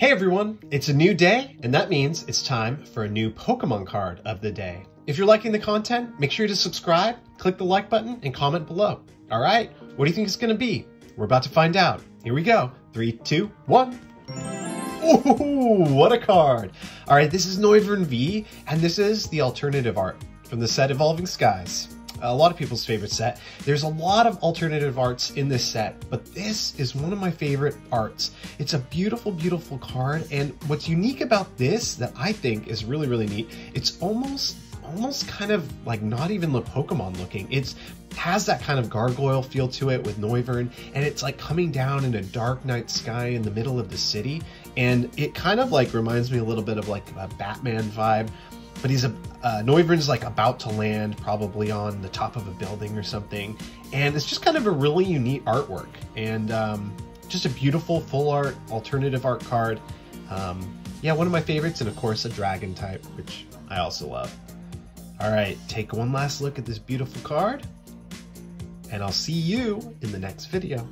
Hey everyone, it's a new day, and that means it's time for a new Pokemon card of the day. If you're liking the content, make sure to subscribe, click the like button, and comment below. All right, what do you think it's gonna be? We're about to find out. Here we go, 3, 2, 1. Ooh, what a card. All right, this is Noivern V, and this is the alternative art from the set Evolving Skies. A lot of people's favorite set. There's a lot of alternative arts in this set, but this is one of my favorite arts. It's a beautiful, beautiful card, and what's unique about this that I think is really, really neat, it's almost kind of like not even the Pokemon looking. It has that kind of gargoyle feel to it with Noivern, and it's like coming down in a dark night sky in the middle of the city, and it kind of like reminds me a little bit of like a Batman vibe. But he's Noivern's like about to land probably on the top of a building or something. And it's just kind of a really unique artwork and just a beautiful full art, alternative art card. Yeah, one of my favorites, and of course a dragon type, which I also love. All right, take one last look at this beautiful card, and I'll see you in the next video.